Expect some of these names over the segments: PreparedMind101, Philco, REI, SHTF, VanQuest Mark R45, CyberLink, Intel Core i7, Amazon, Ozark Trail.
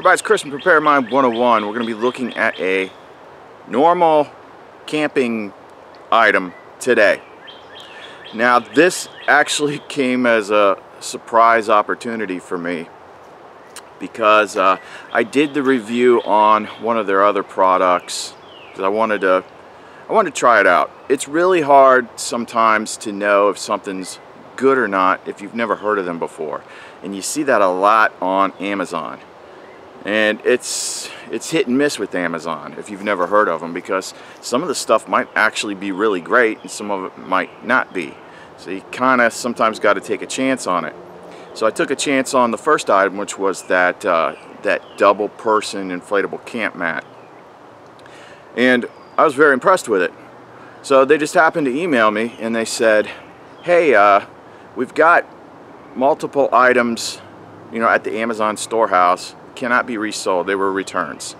Everybody, it's Chris from PreparedMind101. We're going to be looking at a normal camping item today. Now, this actually came as a surprise opportunity for me because I did the review on one of their other products because I wanted to try it out. It's really hard sometimes to know if something's good or not if you've never heard of them before, and you see that a lot on Amazon, and it's hit and miss with Amazon if you've never heard of them, because some of the stuff might actually be really great and some of it might not be, so you kind of sometimes got to take a chance on it. So I took a chance on the first item, which was that that double person inflatable camp mat, and I was very impressed with it. So they just happened to email me and they said, hey, we've got multiple items, you know, at the Amazon storehouse, cannot be resold. They were returns.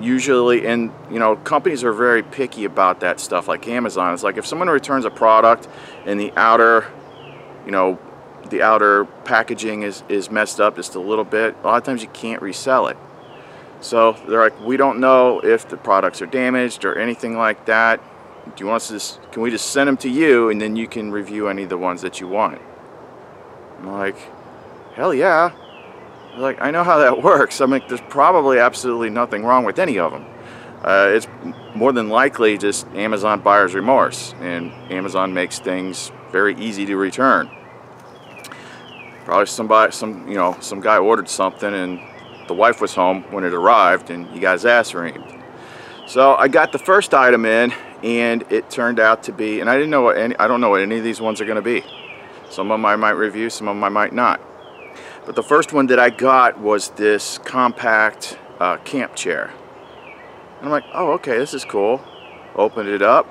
Usually, and you know, companies are very picky about that stuff. Like Amazon, it's like if someone returns a product and the outer, you know, the outer packaging is messed up just a little bit, a lot of times you can't resell it. So they're like, we don't know if the products are damaged or anything like that. Do you want us to just, can we just send them to you and then you can review any of the ones that you want? I'm like, hell yeah. I'm like, I know how that works. I'm like, there's probably absolutely nothing wrong with any of them. It's more than likely just Amazon buyer's remorse, and Amazon makes things very easy to return. Probably some guy ordered something and the wife was home when it arrived and you guys ass reamed. So I got the first item in, and it turned out to be, and I don't know what any of these ones are going to be. Some of them I might review, some of them I might not. But the first one that I got was this compact camp chair. And I'm like, oh, okay, this is cool. Opened it up.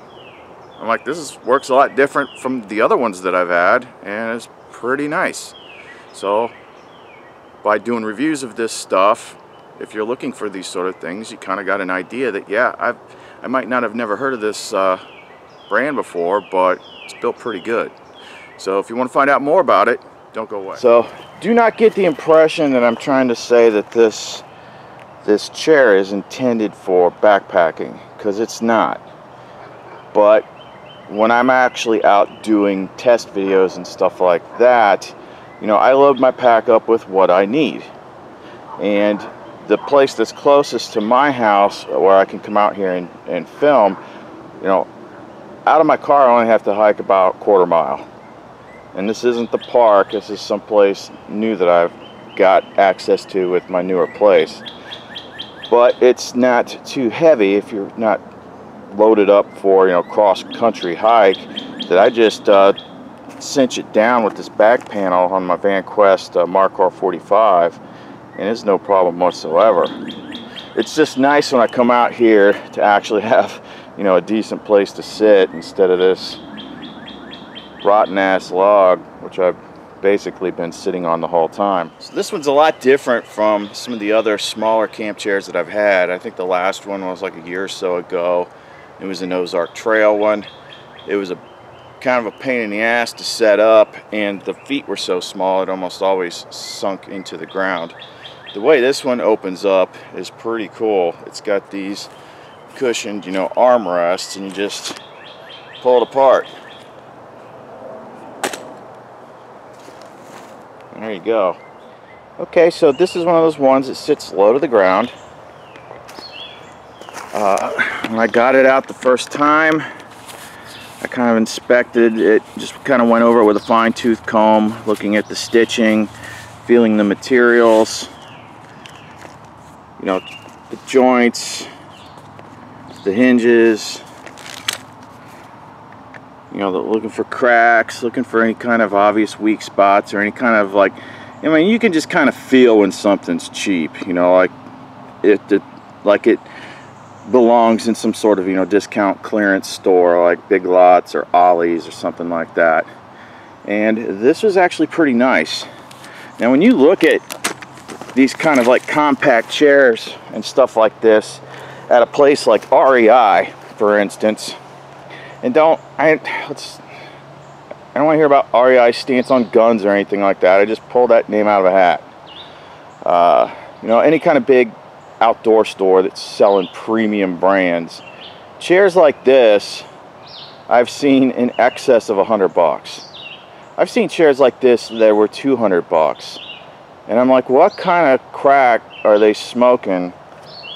I'm like, this works a lot different from the other ones that I've had, and it's pretty nice. So by doing reviews of this stuff, if you're looking for these sort of things, you kind of got an idea that, yeah, I might not have never heard of this brand before, but it's built pretty good. So if you want to find out more about it, don't go away. So do not get the impression that I'm trying to say that this chair is intended for backpacking, because it's not. But when I'm actually out doing test videos and stuff like that, you know, I load my pack up with what I need. And the place that's closest to my house where I can come out here and film, you know, out of my car I only have to hike about a quarter mile. And this isn't the park, this is someplace new that I've got access to with my newer place. But it's not too heavy if you're not loaded up for, you know, cross-country hike, that I just cinch it down with this back panel on my VanQuest Mark R45. And it's no problem whatsoever. It's just nice when I come out here to actually have, you know, a decent place to sit instead of this rotten ass log, which I've basically been sitting on the whole time. So this one's a lot different from some of the other smaller camp chairs that I've had. I think the last one was like a year or so ago. It was an Ozark Trail one. It was a kind of a pain in the ass to set up, and the feet were so small it almost always sunk into the ground. The way this one opens up is pretty cool. It's got these cushioned, you know, armrests, and you just pull it apart. There you go. Okay, so this is one of those ones that sits low to the ground. When I got it out the first time, I kind of inspected it, just kind of went over it with a fine-tooth comb, looking at the stitching, feeling the materials, you know, the joints, the hinges, you know, looking for cracks, looking for any kind of obvious weak spots or any kind of, like, I mean, you can just kind of feel when something's cheap, you know, like it belongs in some sort of, you know, discount clearance store like Big Lots or Ollie's or something like that. And this was actually pretty nice. Now when you look at these kind of like compact chairs and stuff like this at a place like REI, for instance, and I don't want to hear about REI's stance on guns or anything like that. I just pulled that name out of a hat. You know, any kind of big outdoor store that's selling premium brands, chairs like this I've seen in excess of $100. I've seen chairs like this that were $200, and I'm like, what kind of crack are they smoking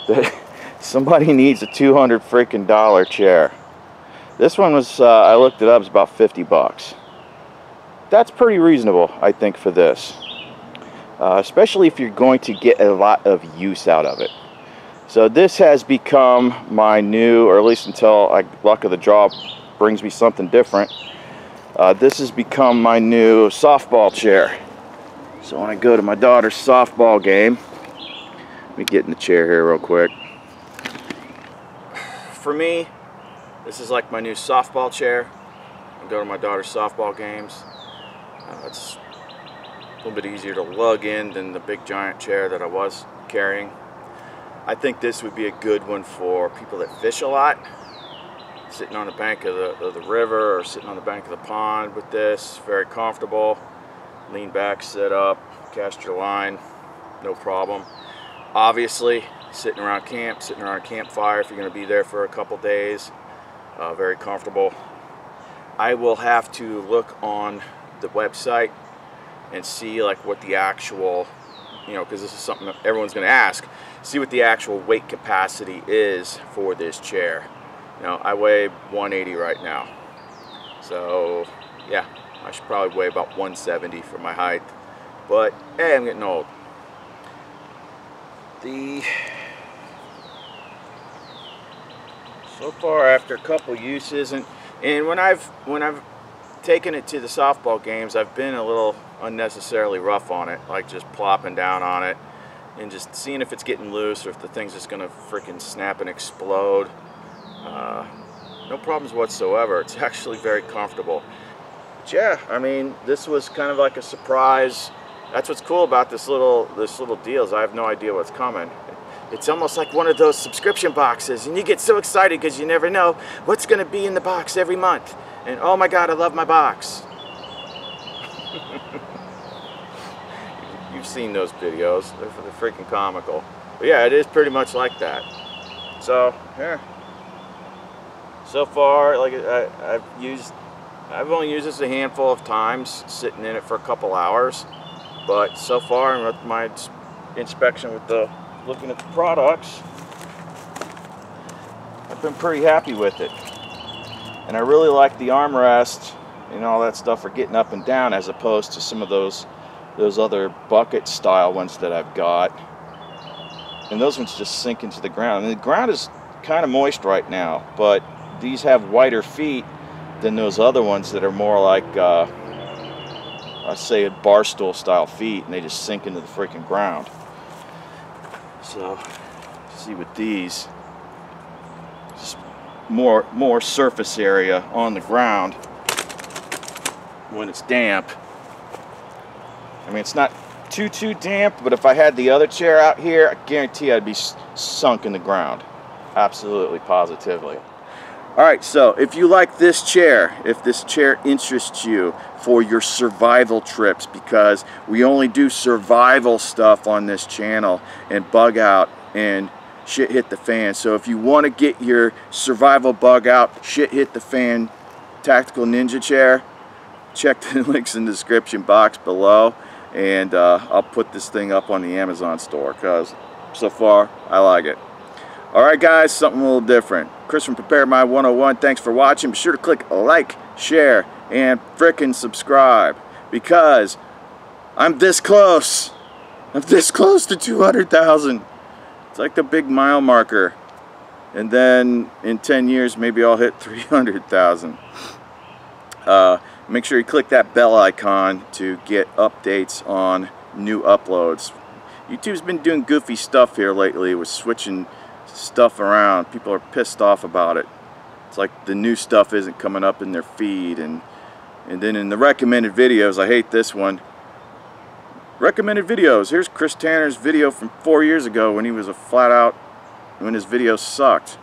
that somebody needs a $200 freaking chair? This one was, I looked it up, it's about $50. That's pretty reasonable, I think, for this, especially if you're going to get a lot of use out of it. So this has become my new, or at least until luck of the draw brings me something different, this has become my new softball chair. So when I go to my daughter's softball game, let me get in the chair here real quick. For me, this is like my new softball chair. I go to my daughter's softball games. It's a little bit easier to lug in than the big giant chair that I was carrying. I think this would be a good one for people that fish a lot. Sitting on the bank of the river or sitting on the bank of the pond with this. Very comfortable. Lean back, sit up, cast your line, no problem. Obviously, sitting around camp, sitting around a campfire if you're going to be there for a couple days. Very comfortable. I will have to look on the website and see like what the actual, you know, because this is something that everyone's going to ask, see what the actual weight capacity is for this chair. You know, I weigh 180 right now, so yeah, I should probably weigh about 170 for my height, but hey, I'm getting old. So far, after a couple uses, and when I've taken it to the softball games, I've been a little unnecessarily rough on it, like just plopping down on it and just seeing if it's getting loose or if the thing's just gonna freaking snap and explode. No problems whatsoever. It's actually very comfortable. But yeah, I mean, this was kind of like a surprise. That's what's cool about this little deal. I have no idea what's coming. It's almost like one of those subscription boxes, and you get so excited because you never know what's going to be in the box every month. And oh my God, I love my box. You've seen those videos. They're freaking comical. But yeah, it is pretty much like that. So yeah. So far, like I've only used this a handful of times, sitting in it for a couple hours. But so far, and with my inspection with the looking at the products, I've been pretty happy with it. And I really like the armrest and all that stuff for getting up and down, as opposed to some of those other bucket style ones that I've got. And those ones just sink into the ground. And the ground is kind of moist right now, but these have wider feet than those other ones that are more like, I say, a bar stool style feet, and they just sink into the freaking ground. So, see with these, just more surface area on the ground when it's damp. I mean, it's not too damp, but if I had the other chair out here, I guarantee I'd be sunk in the ground. Absolutely, positively. Alright, so if you like this chair, if this chair interests you for your survival trips, because we only do survival stuff on this channel and bug out and shit hit the fan. So if you want to get your survival bug out, shit hit the fan tactical ninja chair, check the links in the description box below, and I'll put this thing up on the Amazon store, because so far I like it. Alright guys, something a little different. Chris from PreparedMind101, thanks for watching. Be sure to click like, share, and frickin' subscribe, because I'm this close. I'm this close to 200,000. It's like the big mile marker. And then in 10 years, maybe I'll hit 300,000. Make sure you click that bell icon to get updates on new uploads. YouTube's been doing goofy stuff here lately with switching stuff around. People are pissed off about it. It's like the new stuff isn't coming up in their feed, and then in the recommended videos, I hate this one. Recommended videos. Here's Chris Tanner's video from 4 years ago when he was a flat out, when his video sucked.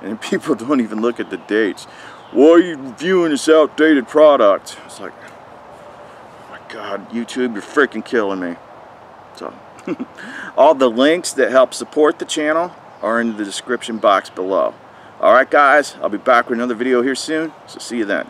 And people don't even look at the dates. Why are you reviewing this outdated product? It's like, oh my God, YouTube, you're freaking killing me. So All the links that help support the channel are in the description box below. Alright guys, I'll be back with another video here soon, so see you then.